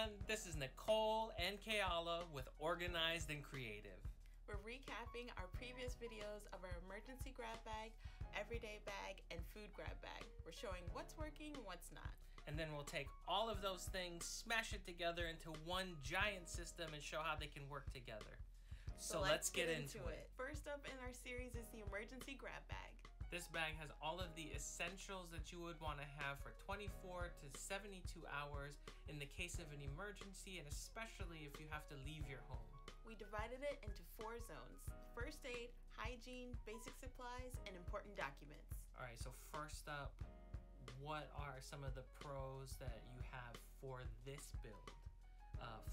everyone. This is Nicole and Keala with Organized and Creative. We're recapping our previous videos of our emergency grab bag, everyday bag, and food grab bag. We're showing what's working, what's not. And then we'll take all of those things, smash it together into one giant system and show how they can work together. So let's get into it. First up in our series is the emergency grab bag. This bag has all of the essentials that you would want to have for 24 to 72 hours in the case of an emergency, and especially if you have to leave your home. We divided it into 4 zones: first aid, hygiene, basic supplies, and important documents. All right, so first up, what are some of the pros that you have for this build,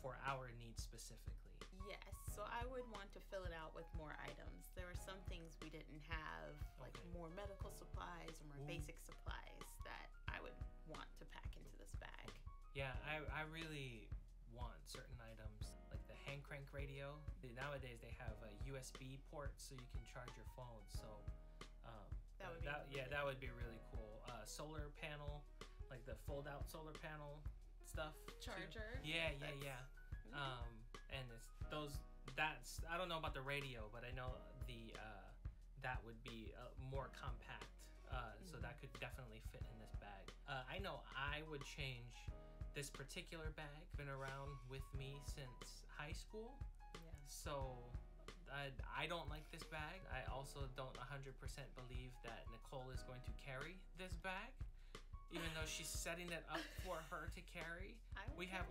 for our needs specifically? Yes, so I would want to fill it out with more items. There were some things we didn't have, like more medical supplies or more basic supplies that I would want to pack into this bag. Yeah, I really want certain items like the hand crank radio. Nowadays they have a USB port so you can charge your phone, so that would be really cool. Solar panel, like the fold out solar panel stuff charger too. And it's those, that's, I don't know about the radio, but I know the that would be more compact, so that could definitely fit in this bag. I know I would change this particular bag. Been around with me since high school, yeah. So I don't like this bag. I also don't 100% believe that Nicole is going to carry this bag, even though she's setting it up for her to carry. We have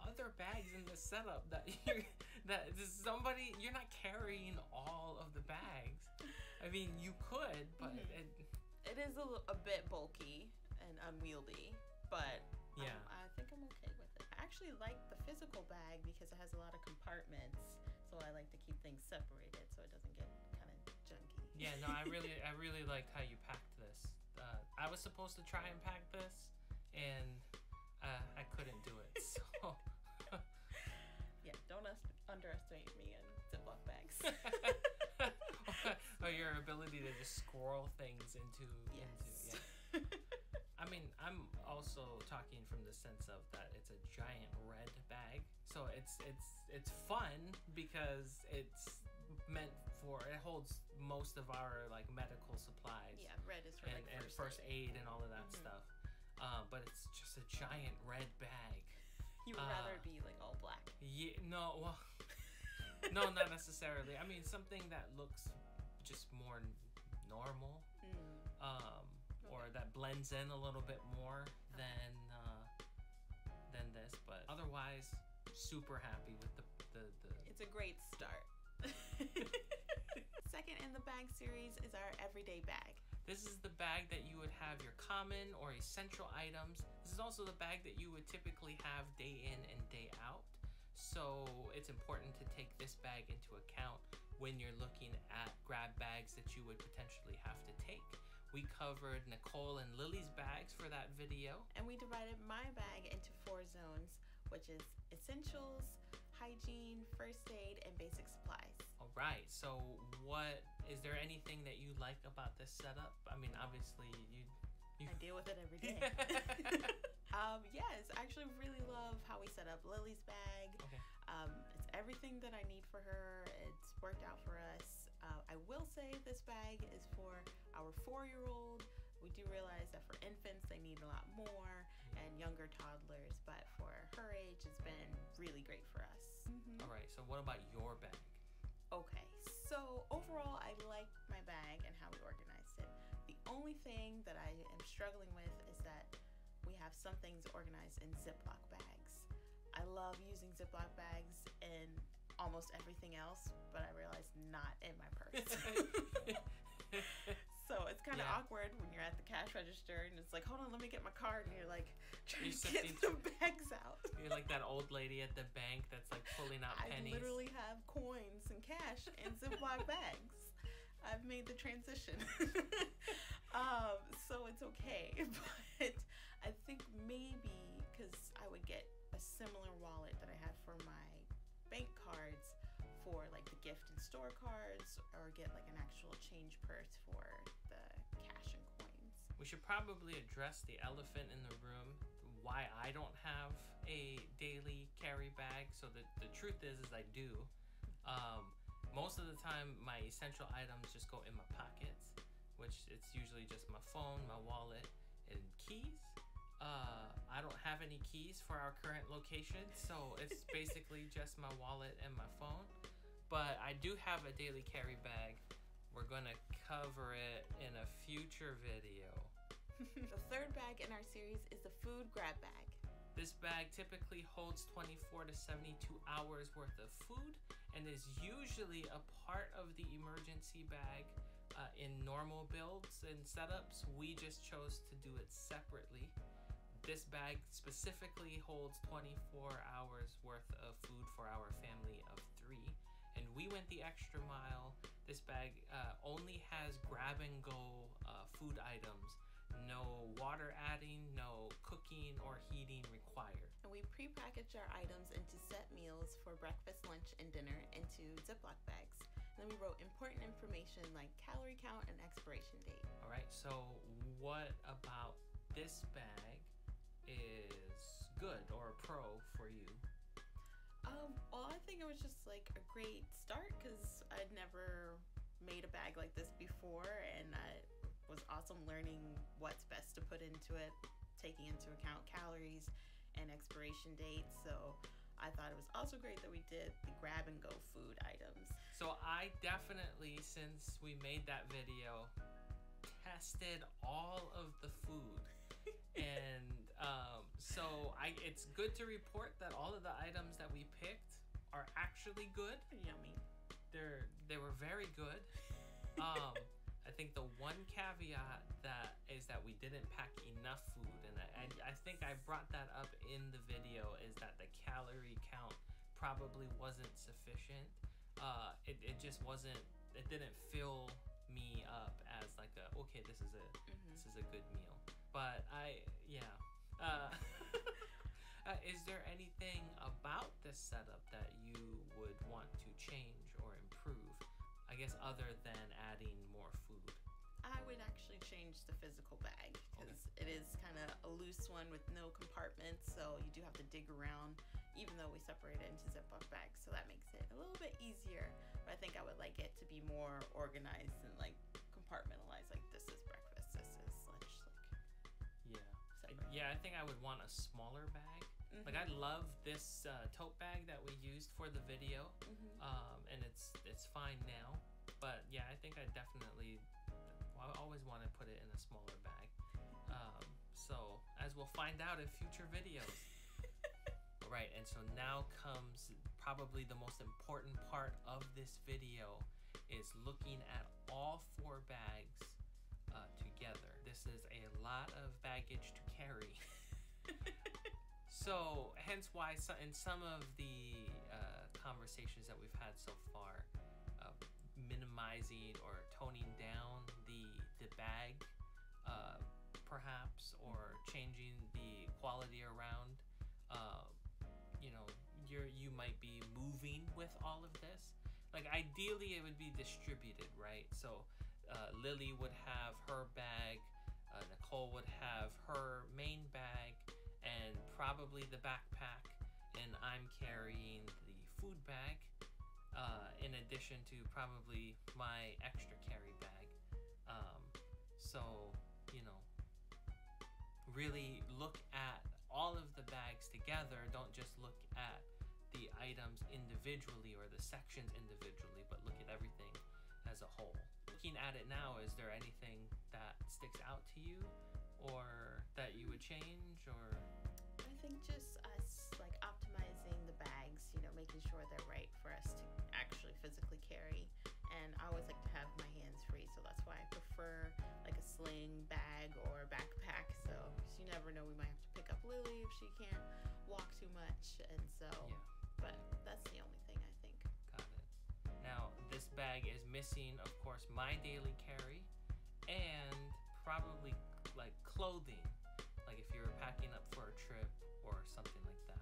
other bags in the setup that you're not carrying all of the bags. I mean, you could, but it is a bit bulky and unwieldy, but yeah, I think I'm okay with it. I actually like the physical bag because it has a lot of compartments, so I like to keep things separated so it doesn't get kind of junky. Yeah, no, I really liked how you packed this. I was supposed to try and pack this, and I couldn't do it. So yeah, don't underestimate me in Ziploc bags. Or your ability to just squirrel things into. I mean, I'm also talking from the sense of that it's a giant red bag, so it's fun because it's meant for, it holds most of our like medical supplies. Yeah, red is for like first aid and all of that stuff. But it's just a giant red bag. You would rather be like all black. Yeah, no, well, no, not necessarily. I mean, something that looks just more normal. Or that blends in a little bit more than this, but otherwise, super happy with the. It's a great start. Second in the bag series is our everyday bag. This is the bag that you would have your common or essential items. This is also the bag that you would typically have day in and day out. So it's important to take this bag into account when you're looking at grab bags that you would potentially have to take. We covered Nicole and Lily's bags for that video. And we divided my bag into 4 zones, which is essentials, hygiene, first aid, and basic supplies. All right, so is there anything that you like about this setup? I mean, obviously I deal with it every day. Yes, I actually really love how we set up Lily's bag. Okay. It's everything that I need for her. It's worked out for us. I will say this bag is for our 4-year-old. We do realize that for infants, they need a lot more, and younger toddlers, but for her age, it's been really great for us. All right, so what about your bag? Okay, so overall, I like my bag and how we organized it. The only thing that I am struggling with is that we have some things organized in Ziploc bags. I love using Ziploc bags in almost everything else, but I realize not in my purse. So it's kind of awkward when you're at the cash register and it's like, hold on, let me get my card, and you're like trying to get the bags out. You're like that old lady at the bank that's like pulling out pennies. I literally have coins and cash in Ziploc bags. I've made the transition. So it's okay, but I think maybe because I would get a similar wallet that I had for my bank cards for like the gift and store cards, or get like an actual change purse for the cash and coins. We should probably address the elephant in the room. why I don't have a daily carry bag. So the truth is I do. Most of the time, my essential items just go in my pockets, which it's usually just my phone, my wallet, and keys. I don't have any keys for our current location, so it's basically just my wallet and my phone. But I do have a daily carry bag. We're gonna cover it in a future video. The third bag in our series is the food grab bag. This bag typically holds 24 to 72 hours worth of food and is usually a part of the emergency bag. In normal builds and setups, we just chose to do it separately. This bag specifically holds 24 hours worth of food for our family of 3, and we went the extra mile. This bag only has grab-and-go food items. No water adding, no cooking or heating required. And we pre-package our items into set meals for breakfast, lunch, and dinner into Ziploc bags. And then we wrote important information like calorie count and expiration date. All right, so what about this bag is good or a pro for you? Well, I think it was just like a great start because I'd never made a bag like this before, and was awesome learning what's best to put into it, taking into account calories and expiration dates. So I thought it was also great that we did the grab and go food items. So I definitely, since we made that video, tested all of the food. And it's good to report that all of the items that we picked are actually good. Yummy. They were very good. I think the one caveat that is that we didn't pack enough food, and I think I brought that up in the video, is that the calorie count probably wasn't sufficient. It just wasn't, it didn't fill me up as like a, okay, this is a this is a good meal. But is there anything about this setup that you would want to change or improve? I guess other than adding more food. I would actually change the physical bag because it is kind of a loose one with no compartments, so you do have to dig around, even though we separate it into Ziploc bags, so that makes it a little bit easier. But I think I would like it to be more organized and like compartmentalized, like this is breakfast, this is lunch, like yeah, I think I would want a smaller bag. Like I love this tote bag that we used for the video, and it's fine now. But yeah, I think I definitely, I always want to put it in a smaller bag. So as we'll find out in future videos. All right, and so now comes probably the most important part of this video, is looking at all 4 bags together. This is a lot of baggage to carry. So, hence why in some of the conversations that we've had so far, minimizing or toning down the bag, perhaps, or changing the quality around, you might be moving with all of this. Like, ideally, it would be distributed, right? So, Lily would have her bag, Nicole would have her main bag, and probably the backpack, and I'm carrying the food bag, in addition to probably my extra carry bag. So, really look at all of the bags together. Don't just look at the items individually or the sections individually, but look at everything as a whole. Looking at it now, is there anything that sticks out to you, or that you would change, or? I think just us like optimizing the bags, making sure they're right for us to actually physically carry. And I always like to have my hands free, so that's why I prefer like a sling bag or a backpack. So you never know, we might have to pick up Lily if she can't walk too much, and so but that's the only thing I think. Got it. Now this bag is missing, of course, my daily carry and probably like clothing, like if you were packing up for a trip or something like that.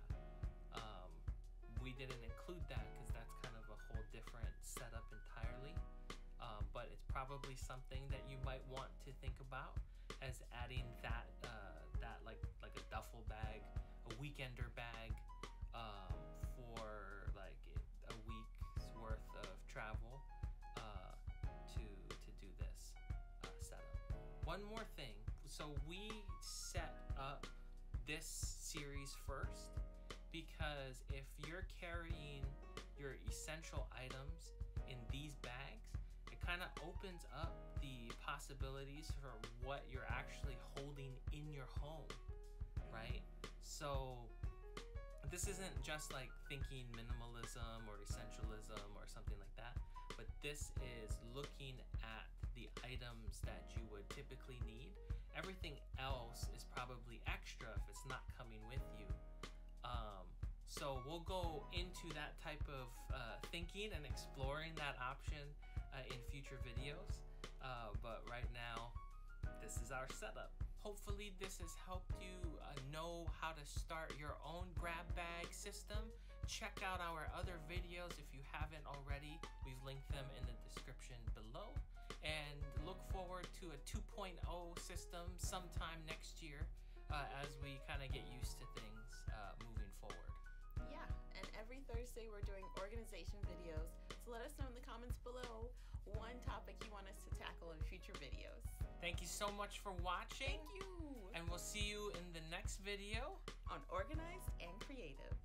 We didn't include that because that's kind of a whole different setup entirely, but it's probably something that you might want to think about, as adding that that, like a duffel bag, a weekender bag, for like a week's worth of travel, to do this setup. One more thing. So we set up this series first, because if you're carrying your essential items in these bags, it kind of opens up the possibilities for what you're actually holding in your home, right? So this isn't just like thinking minimalism or essentialism or something like that, but this is looking at the items that you would typically need. Everything else is probably extra if it's not coming with you. So we'll go into that type of thinking and exploring that option in future videos. But right now, this is our setup. Hopefully this has helped you know how to start your own grab bag system. Check out our other videos if you haven't already. We've linked them in the description below. And look forward to a 2.0 system sometime next year as we kind of get used to things moving forward. Yeah, and every Thursday we're doing organization videos, so let us know in the comments below one topic you want us to tackle in future videos. Thank you so much for watching. Thank you. And we'll see you in the next video on Organized and Creative.